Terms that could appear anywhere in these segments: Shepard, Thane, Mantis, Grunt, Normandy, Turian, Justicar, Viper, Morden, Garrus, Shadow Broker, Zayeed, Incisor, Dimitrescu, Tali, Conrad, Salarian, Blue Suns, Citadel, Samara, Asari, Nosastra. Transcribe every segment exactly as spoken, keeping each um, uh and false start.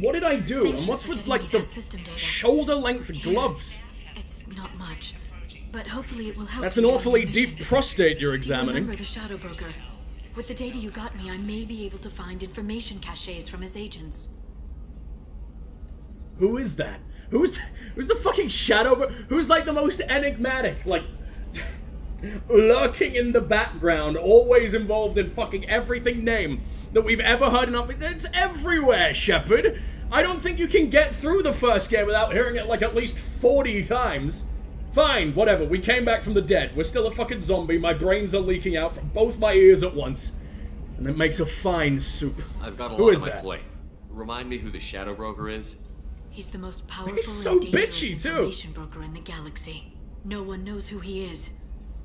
What did I do? Thank and what's with like the shoulder-length gloves? It's not much, but hopefully it will help. That's an awfully deep prostate you're examining. Remember the Shadow Broker. With the data you got me, I may be able to find information caches from his agents. Who is that? Who's the, who's the fucking Shadow Broker? Who's like the most enigmatic, like lurking in the background, always involved in fucking everything name that we've ever heard in our... It's everywhere, Shepard! I don't think you can get through the first game without hearing it like at least forty times. Fine, whatever, we came back from the dead. We're still a fucking zombie, my brains are leaking out from both my ears at once. And it makes a fine soup. I've got a lot on my plate. Remind me who the Shadow Broker is? He's the most powerful so and dangerous bitchy, information too. broker in the galaxy. No one knows who he is,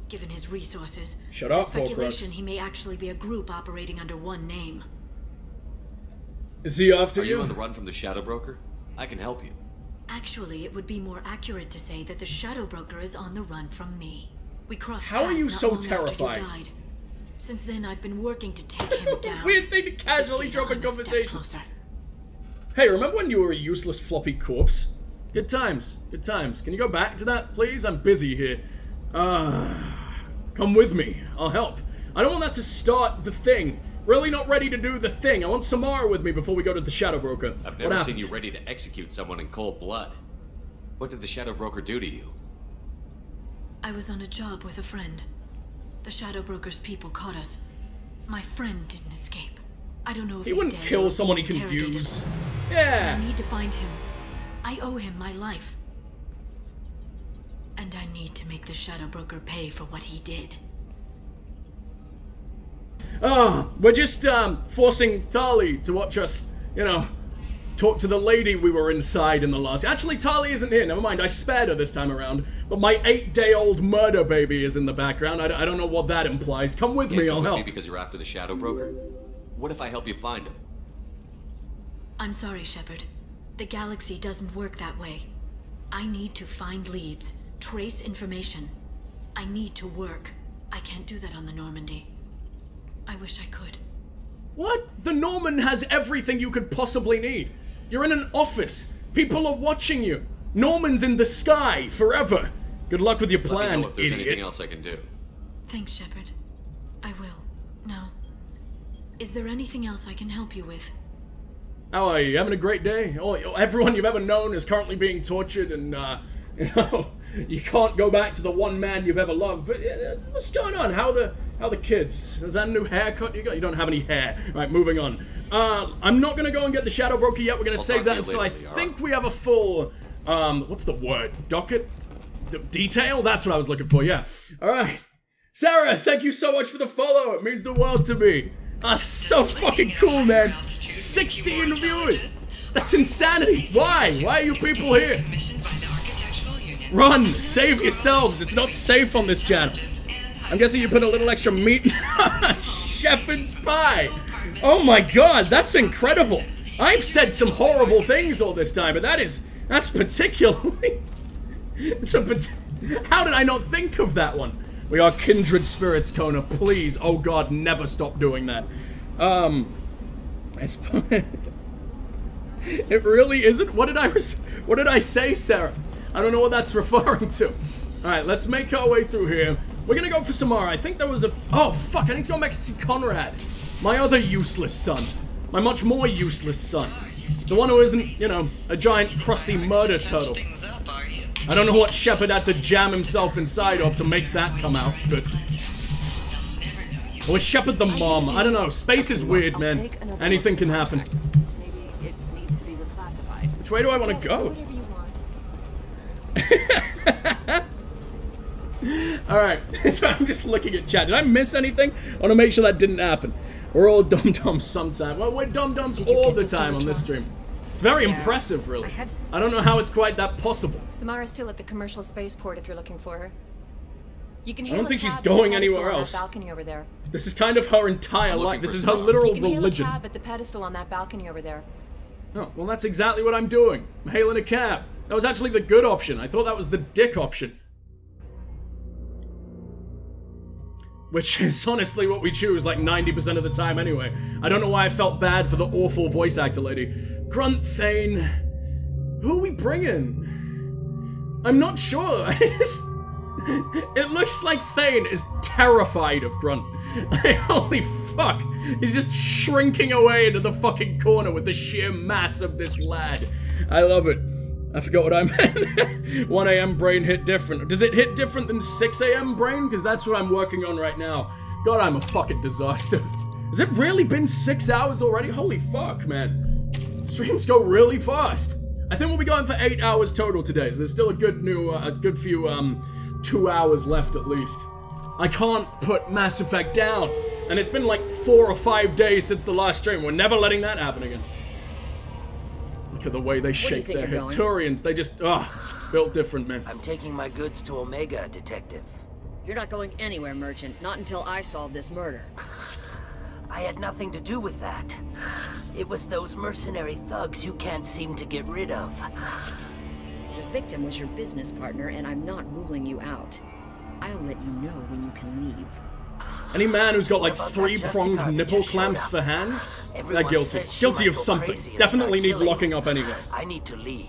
given his resources. Shut up, speculation, he may actually be a group operating under one name. Is he after you? Are you on the run from the Shadow Broker? I can help you. Actually, it would be more accurate to say that the Shadow Broker is on the run from me. We crossed paths. How are you so terrified? You died. Since then, I've been working to take him down. Weird thing to casually drop in conversation. Hey, remember when you were a useless floppy corpse? Good times, good times. Can you go back to that, please? I'm busy here. Uh, come with me, I'll help. I don't want that to start the thing. Really not ready to do the thing. I want Samara with me before we go to the Shadow Broker. I've never seen you ready to execute someone in cold blood. What did the Shadow Broker do to you? I was on a job with a friend. The Shadow Broker's people caught us. My friend didn't escape. I don't know if he wouldn't kill someone he can use. Yeah. I need to find him. I owe him my life. And I need to make the Shadow Broker pay for what he did. Oh, we're just um, forcing Tali to watch us, you know, talk to the lady we were inside in the last... Actually, Tali isn't here. Never mind. I spared her this time around. But my eight-day-old murder baby is in the background. I, I don't know what that implies. Come with me. I'll help. Because you're after the Shadow Broker. What if I help you find him? I'm sorry, Shepard. The galaxy doesn't work that way. I need to find leads, trace information. I need to work. I can't do that on the Normandy. I wish I could. What? The Norman has everything you could possibly need. You're in an office. People are watching you. Norman's in the sky forever. Good luck with your plan, idiot. Let me know if there's anything else I can do. Thanks, Shepard. I will. Now, is there anything else I can help you with? How are you? Having a great day? Oh, everyone you've ever known is currently being tortured and, uh, you know, you can't go back to the one man you've ever loved. But uh, what's going on? How are the, how are the kids? Is that a new haircut you got? You don't have any hair. Right, moving on. Uh, I'm not going to go and get the Shadow Broker yet. We're going to save that until I think we have a full, um, what's the word? Docket? D detail? That's what I was looking for, yeah. All right. Sarah, thank you so much for the follow. It means the world to me. That's so fucking cool, man. sixteen viewers. That's insanity. Why? Why are you people here? Run. Save yourselves. It's not safe on this channel. I'm guessing you put a little extra meat in Shepherd's pie. Oh my god, that's incredible. I've said some horrible things all this time, but that is... That's particularly... It's a, how did I not think of that one? We are kindred spirits, Kona. Please, oh god, never stop doing that. Um, it's it really isn't. What did I what did I say, Sarah? I don't know what that's referring to. All right, let's make our way through here. We're gonna go for Samara. I think there was a oh fuck. I need to go back to see Conrad, my other useless son, my much more useless son, the one who isn't, you know, a giant crusty murder turtle. I don't know what Shepard had to jam himself inside of to make that come out, but... Or Shepard the mom, I don't know, space is weird, man. Anything can happen. Which way do I want to go? Alright, so I'm just looking at chat. Did I miss anything? I want to make sure that didn't happen. We're all dum-dums sometime. Well, we're dum-dums all the time on this stream. It's very yeah. impressive, really. I, had... I don't know how it's quite that possible. Samara's still at the commercial spaceport if you're looking for her. You can I don't think she's going anywhere else. Balcony over there. This is kind of her entire life. This is her literal religion. You can hail a cab at the pedestal on that balcony over there. Oh, well that's exactly what I'm doing. I'm hailing a cab. That was actually the good option. I thought that was the dick option. which is honestly what we choose like ninety percent of the time anyway. I don't know why I felt bad for the awful voice actor lady. Grunt, Thane, who are we bringing? I'm not sure, I just... It looks like Thane is terrified of Grunt. Like, holy fuck, he's just shrinking away into the fucking corner with the sheer mass of this lad. I love it. I forgot what I meant. one A M brain hit different. Does it hit different than six A M brain? Because that's what I'm working on right now. God, I'm a fucking disaster. Has it really been six hours already? Holy fuck, man. Streams go really fast. I think we'll be going for eight hours total today, so there's still a good new, uh, a good few, um, two hours left at least. I can't put Mass Effect down, and it's been like four or five days since the last stream. We're never letting that happen again. Look at the way they shake their head. Turians, they just, ugh, built different, man. I'm taking my goods to Omega, Detective. You're not going anywhere, Merchant, not until I solve this murder. I had nothing to do with that. It was those mercenary thugs you can't seem to get rid of. The victim was your business partner, and I'm not ruling you out. I'll let you know when you can leave. Any man who's got like three-pronged nipple clamps for hands, they're guilty. Guilty of something. Definitely need locking up anyway. I need to leave.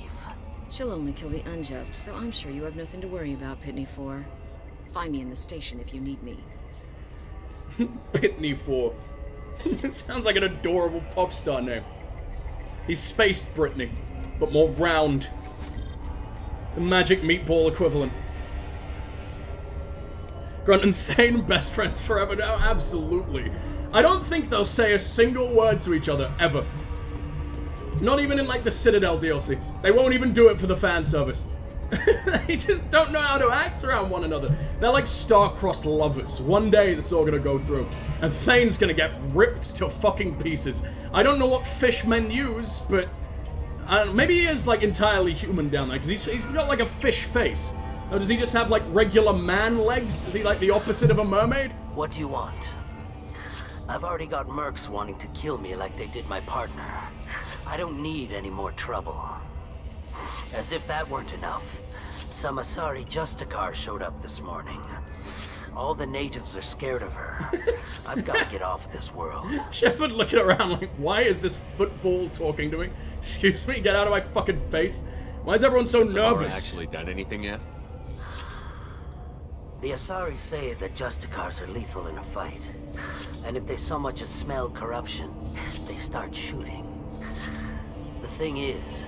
She'll only kill the unjust, so I'm sure you have nothing to worry about, Pitne four. Find me in the station if you need me. Pitne four. It sounds like an adorable pop star name. He's Space Britney, but more round. The magic meatball equivalent. Grunt and Thane best friends forever now? Absolutely. I don't think they'll say a single word to each other, ever. Not even in, like, the Citadel D L C. They won't even do it for the fan service. They just don't know how to act around one another. They're like star-crossed lovers. One day this is all gonna go through. And Thane's gonna get ripped to fucking pieces. I don't know what fish men use, but... I don't know, maybe he is, like, entirely human down there, because he's, he's got, like, a fish face. Or does he just have, like, regular man legs? Is he, like, the opposite of a mermaid? What do you want? I've already got mercs wanting to kill me like they did my partner. I don't need any more trouble. As if that weren't enough, some Asari Justicar showed up this morning. All the natives are scared of her. I've got to get off of this world. Shepard looking around like, why is this football talking to me? Excuse me, get out of my fucking face. Why is everyone so Samara nervous? Actually done anything yet? The Asari say that Justicars are lethal in a fight. And if they so much as smell corruption, they start shooting. The thing is,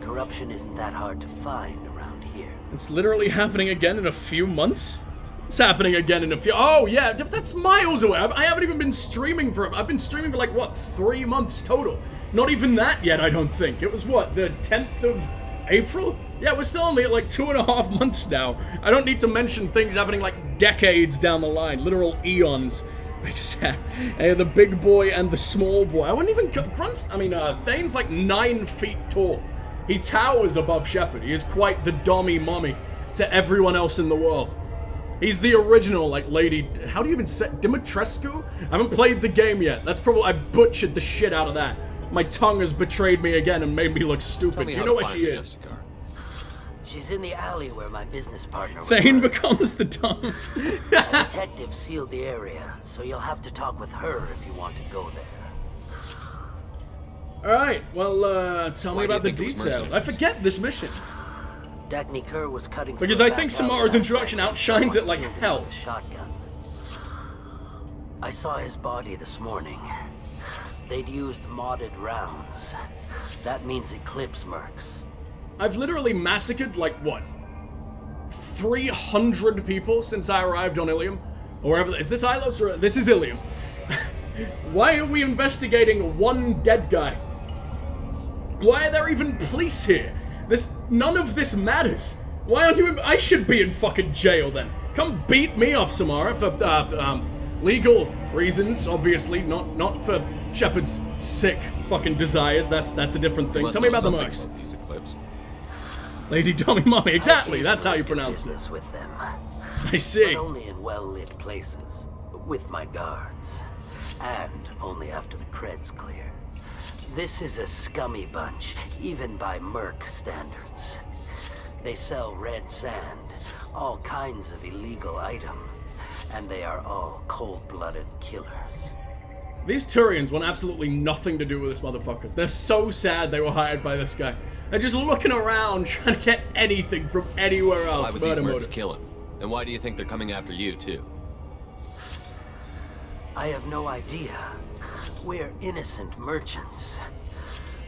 corruption isn't that hard to find around here. It's literally happening again in a few months? It's happening again in a few- oh yeah, that's miles away. I haven't even been streaming for- I've been streaming for like, what, three months total? Not even that yet, I don't think. It was what, the tenth of April? Yeah, we're still only at like two and a half months now. I don't need to mention things happening like decades down the line. Literal eons. Except uh, the big boy and the small boy. I wouldn't even- Grunt's- I mean, uh, Thane's like nine feet tall. He towers above Shepard. He is quite the dommy mommy to everyone else in the world. He's the original, like, lady... How do you even say... Dimitrescu? I haven't played the game yet. That's probably... I butchered the shit out of that. My tongue has betrayed me again and made me look stupid. Do you know where she is? She's in the alley where my business partner... Thane becomes the tongue. The detective sealed the area, so you'll have to talk with her if you want to go there. Alright, well, uh, tell me about the details. I forget this mission. Dacne Kerr was cutting because I think Samara's introduction outshines it like hell. Shotgun. I saw his body this morning. They'd used modded rounds. That means Eclipse mercs. I've literally massacred like what, three hundred people since I arrived on Ilium, or wherever. Is this Ilos or this is Ilium? Why are we investigating one dead guy? Why are there even police here? This, none of this matters. Why aren't you, I should be in fucking jail then. Come beat me up, Samara, for, uh, um, legal reasons, obviously. Not, not for Shepard's sick fucking desires. That's, that's a different thing. Tell me about the mercs. Lady Dummy Mommy, exactly, that's how you pronounce it. With them. I see. But only in well-lit places, with my guards, and only after the creds clear. This is a scummy bunch, even by merc standards. They sell red sand, all kinds of illegal items, And they are all cold-blooded killers. These Turians want absolutely nothing to do with this motherfucker. They're so sad they were hired by this guy. They're just looking around trying to get anything from anywhere else. Why would Murder these mercs kill him? And why do you think they're coming after you, too? I have no idea. We're innocent merchants.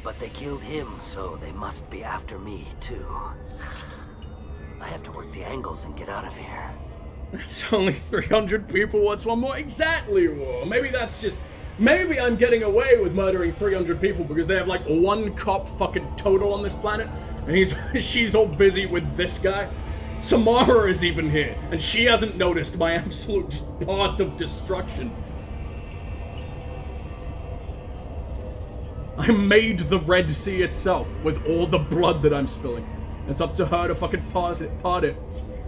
But they killed him, so they must be after me, too. I have to work the angles and get out of here. It's only three hundred people, what's one more? Exactly, War. Maybe that's just... Maybe I'm getting away with murdering three hundred people because they have, like, one cop fucking total on this planet, and he's she's all busy with this guy. Samara is even here, and she hasn't noticed my absolute just path of destruction. I made the Red Sea itself with all the blood that I'm spilling. It's up to her to fucking part it, part it.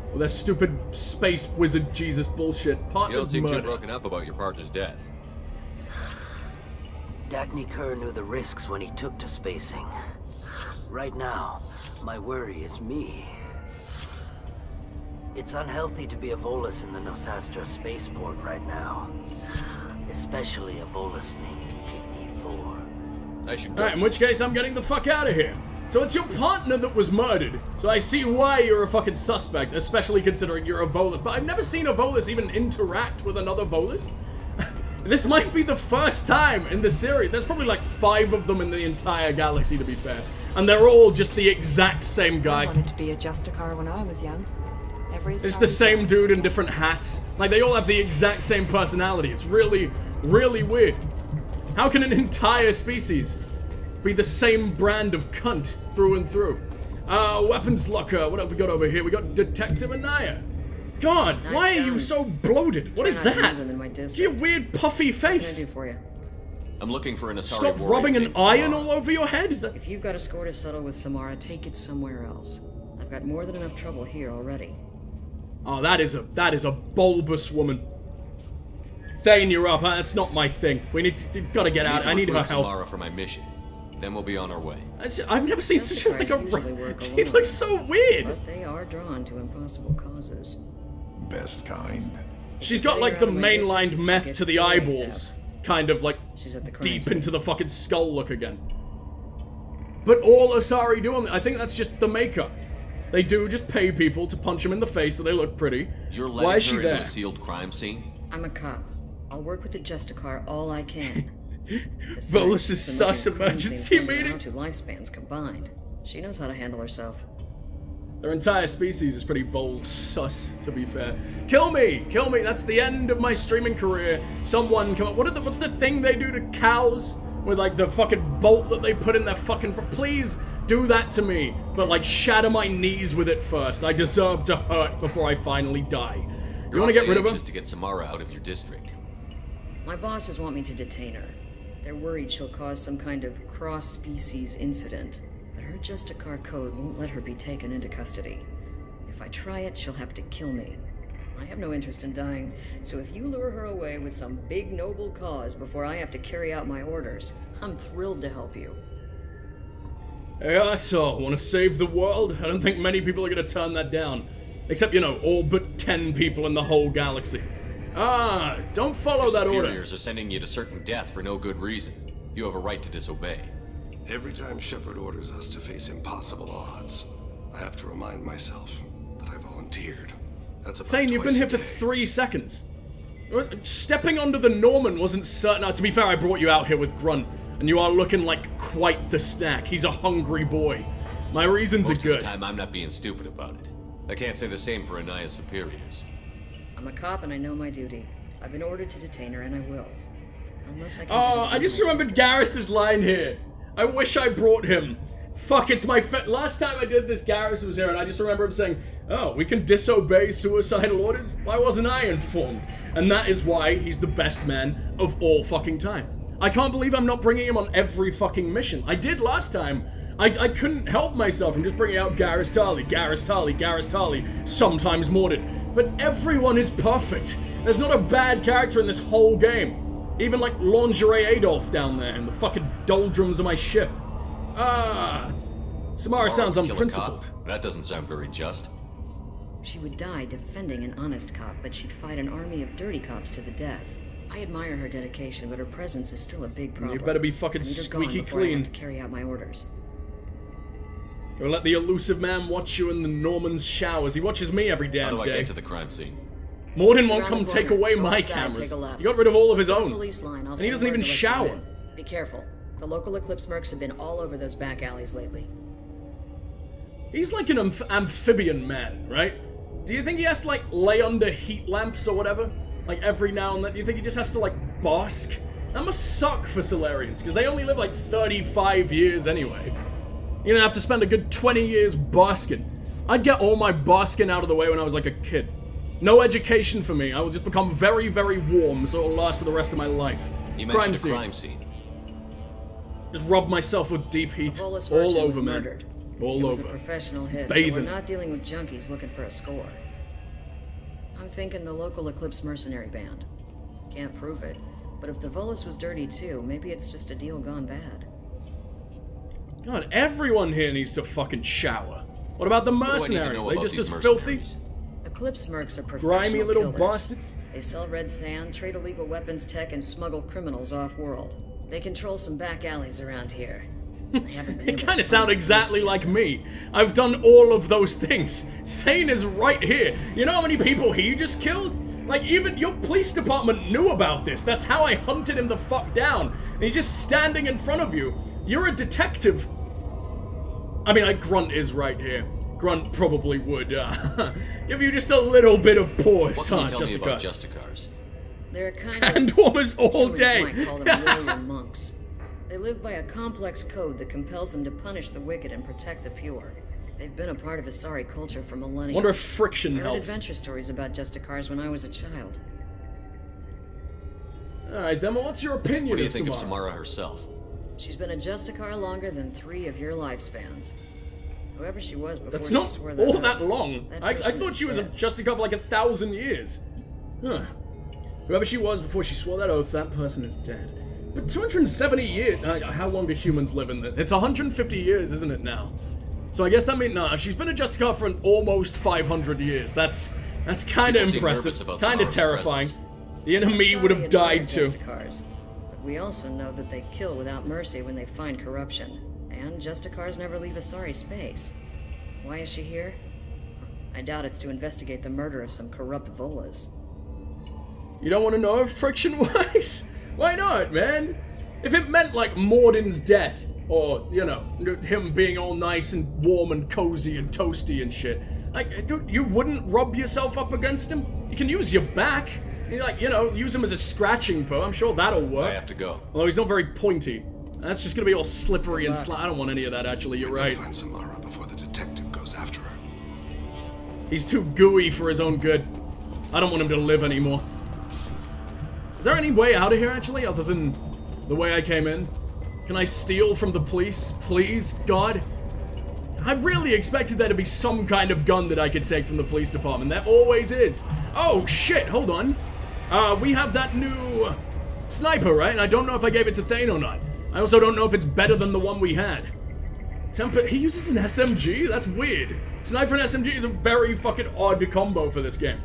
Well, that stupid space wizard Jesus bullshit. Partner's murder. You don't seem too broken up about your partner's death. Dacne Kerr knew the risks when he took to spacing. Right now, my worry is me. It's unhealthy to be a Volus in the Nosastra spaceport right now. Especially a Volus named Kidney four. I should go. Alright, in which case I'm getting the fuck out of here. So it's your partner that was murdered. So I see why you're a fucking suspect, especially considering you're a Volus. But I've never seen a Volus even interact with another Volus. This might be the first time in the series. There's probably like five of them in the entire galaxy, to be fair. And they're all just the exact same guy. I wanted to be a Justicar when I was young. Every it's the same dude in different hats. Like, they all have the exact same personality. It's really, really weird. How can an entire species be the same brand of cunt through and through? Uh, weapons locker. What have we got over here? We got Detective Anaya. God, nice why guns. Are you so bloated? What is that? Your weird puffy face. What can I do for you? I'm looking for an Asari. Stop rubbing an iron all over your head. If you've got a score to settle with Samara, take it somewhere else. I've got more than enough trouble here already. Oh, that is a that is a bulbous woman. Thane, you're up. Huh? That's not my thing. We need to you've got to get out. I need her help. Samara for my mission. Then we'll be on our way. I've never seen such a, like a. She looks so weird. But they are drawn to impossible causes. Best kind. She's got like the mainlined meth to the eyeballs, kind of like deep into the fucking skull look again. But all Asari do on the, I think that's just the makeup. They do just pay people to punch them in the face so they look pretty. You're letting Why is she her there? Into a sealed crime scene? I'm a cop. I'll work with the Justicar all I can. Volus is sus emergency meeting. Two lifespans combined. She knows how to handle herself. Their entire species is pretty Vol-sus, to be fair. Kill me! Kill me! That's the end of my streaming career. Someone come up. What are the, what's the thing they do to cows? With, like, the fucking bolt that they put in their fucking... Please do that to me. But, like, shatter my knees with it first. I deserve to hurt before I finally die. You want to get rid of her? Just to get Samara out of your district. My bosses want me to detain her. They're worried she'll cause some kind of cross-species incident. Her Justicar code won't let her be taken into custody. If I try it, she'll have to kill me. I have no interest in dying, so if you lure her away with some big noble cause before I have to carry out my orders, I'm thrilled to help you. Hey, asshole, want to save the world? I don't think many people are going to turn that down. Except, you know, all but ten people in the whole galaxy. Ah, don't follow Your that order. Your superiors are sending you to certain death for no good reason. You have a right to disobey. Every time Shepard orders us to face impossible odds, I have to remind myself that I volunteered. That's a Thane, you've been here for three seconds. Stepping onto the Norman wasn't certain. Now, to be fair, I brought you out here with Grunt, and you are looking like quite the snack. He's a hungry boy. My reasons Most are good. Of the time, I'm not being stupid about it. I can't say the same for Anaya's superiors. I'm a cop, and I know my duty. I've been ordered to detain her, and I will. Unless I can. Oh, I just remembered Garrus's line here. I wish I brought him. Fuck, it's my fa- Last time I did this, Garrus was here, and I just remember him saying, oh, we can disobey suicidal orders? Why wasn't I informed? And that is why he's the best man of all fucking time. I can't believe I'm not bringing him on every fucking mission. I did last time. I, I couldn't help myself from just bringing out Garrus Tali, Garrus Tali, Garrus Tali, sometimes Morden. But everyone is perfect. There's not a bad character in this whole game. Even like Lingerie Adolf down there in the fucking doldrums of my ship. Ah, Samara sounds unprincipled. That doesn't sound very just. She would die defending an honest cop, but she'd fight an army of dirty cops to the death. I admire her dedication, but her presence is still a big problem. You better be fucking squeaky clean. I have to carry out my orders. Don't let the elusive man watch you in the Norman's showers. He watches me every damn day. How do I get to the crime scene? Morden won't come take away my cameras. He got rid of all of his own. And he doesn't even shower. Be careful. The local Eclipse mercs have been all over those back alleys lately. He's like an amph amphibian man, right? Do you think he has to, like, lay under heat lamps or whatever? Like, every now and then? Do you think he just has to, like, bask? That must suck for Salarians, because they only live, like, thirty-five years anyway. You're gonna have to spend a good twenty years basking. I'd get all my basking out of the way when I was, like, a kid. No education for me. I will just become very, very warm, so it'll last for the rest of my life. You crime mentioned a crime scene. Just rub myself with deep heat. All over, man. Murdered. All it over. Was a professional hit, so we're not dealing with junkies looking for a score. I'm thinking the local Eclipse mercenary band. Can't prove it, but if the Volus was dirty too, maybe it's just a deal gone bad. God, everyone here needs to fucking shower. What about the mercenaries? Are they just as filthy? Eclipse mercs are professional grimy little killers. Bastards. They sell red sand, trade illegal weapons tech, and smuggle criminals off-world. They control some back alleys around here. It kind of sounds exactly like me. I've done all of those things. Thane is right here. You know how many people he just killed? Like, even your police department knew about this. That's how I hunted him the fuck down. And he's just standing in front of you. You're a detective. I mean, like, Grunt is right here. Grunt probably would uh, give you just a little bit of pause. What can huh, you tell Justicars. Me about Justicars? They're a kind and of... Handwarmers all day. Might call them warrior monks. They live by a complex code that compels them to punish the wicked and protect the pure. They've been a part of Asari culture for millennia. Wonder if friction helps. I read adventure stories about Justicars when I was a child. Alright, Demo, what's your opinion what do you of think Samara? of Samara herself? She's been a Justicar longer than three of your lifespans. Whoever she was before That's she not swore that all oath, that long. That I, I thought she dead. was a Justicar for like a thousand years. Huh. Whoever she was before she swore that oath, that person is dead. But two hundred seventy years, uh, how long do humans live in that? It's one hundred fifty years, isn't it now? So I guess that means, nah, she's been a Justicar for an almost five hundred years. That's, that's kind of impressive, kind of terrifying. Presence. The enemy would have died too. But we also know that they kill without mercy when they find corruption. And Justicars never leave Asari space. Why is she here? I doubt it's to investigate the murder of some corrupt Volas. You don't want to know if friction works? Why not, man? If it meant, like, Morden's death, or, you know, him being all nice and warm and cozy and toasty and shit, like, you wouldn't rub yourself up against him? You can use your back. You, like, you know, use him as a scratching post. I'm sure that'll work. I have to go. Although he's not very pointy. That's just gonna be all slippery and sli- I don't want any of that, actually. You're right. Find Samara before the detective goes after her. He's too gooey for his own good. I don't want him to live anymore. Is there any way out of here, actually, other than the way I came in? Can I steal from the police, please, God? I really expected there to be some kind of gun that I could take from the police department. There always is. Oh, shit, hold on. Uh, we have that new sniper, right? And I don't know if I gave it to Thane or not. I also don't know if it's better than the one we had. Temper, he uses an S M G? That's weird. Sniper and S M G is a very fucking odd combo for this game.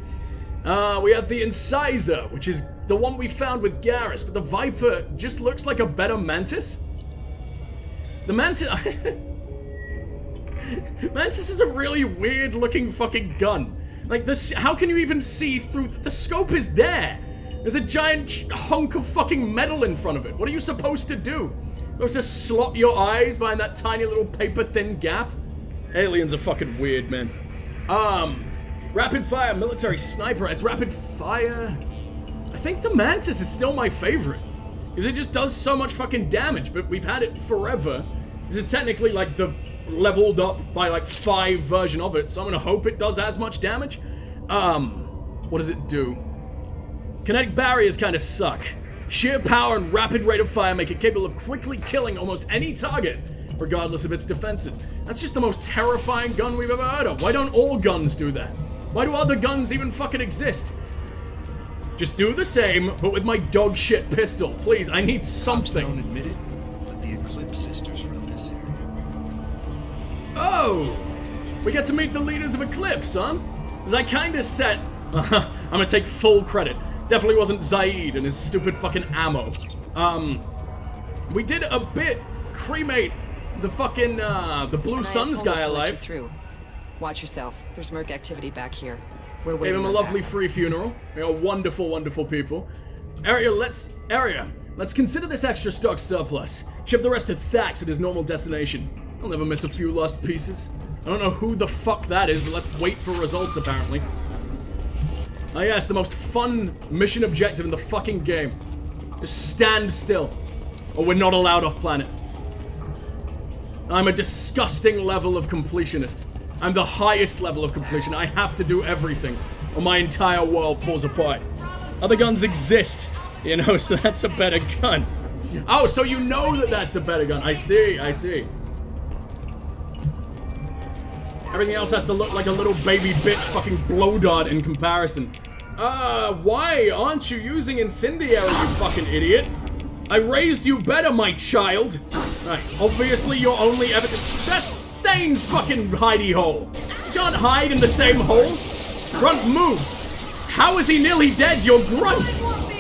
Uh, we have the Incisor, which is the one we found with Garrus, but the Viper just looks like a better Mantis. The Mantis... Mantis is a really weird-looking fucking gun. Like, this, how can you even see through... The scope is there! There's a giant hunk of fucking metal in front of it. What are you supposed to do? You're supposed to slot your eyes behind that tiny little paper-thin gap? Aliens are fucking weird, man. Um... Rapid fire, military sniper. It's rapid fire. I think the Mantis is still my favorite. Because it just does so much fucking damage, but we've had it forever. This is technically like the leveled up by like five version of it, so I'm gonna hope it does as much damage. Um, what does it do? Kinetic barriers kind of suck. Sheer power and rapid rate of fire make it capable of quickly killing almost any target, regardless of its defenses. That's just the most terrifying gun we've ever heard of. Why don't all guns do that? Why do other guns even fucking exist? Just do the same, but with my dog shit pistol. Please, I need something. Don't admit it, but the Eclipse sisters run this area. Oh! We get to meet the leaders of Eclipse, huh? Because I kind of set... I'm gonna take full credit. Definitely wasn't Zayeed and his stupid fucking ammo. Um, we did a bit cremate the fucking, uh, the Blue Suns guy alive. Through. Watch yourself. There's merc activity back here. We're waiting. Gave him a lovely back. free funeral. They are wonderful, wonderful people. Area, let's... Area, let's consider this extra stock surplus. Ship the rest to Thax at his normal destination. I'll never miss a few lost pieces. I don't know who the fuck that is, but let's wait for results, apparently. Ah, yes, the most fun mission objective in the fucking game. Just stand still, or we're not allowed off planet. I'm a disgusting level of completionist. I'm the highest level of completion. I have to do everything, or my entire world falls apart. Other guns exist, you know, so that's a better gun. Oh, so you know that that's a better gun. I see, I see. Everything else has to look like a little baby bitch fucking blow dart in comparison. Uh, why aren't you using incendiary, you fucking idiot? I raised you better, my child. Right, obviously you're only ever- That Stain's fucking hidey hole. You can't hide in the same hole. Grunt, move. How is he nearly dead? You're Grunt.